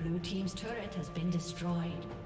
Blue team's turret has been destroyed.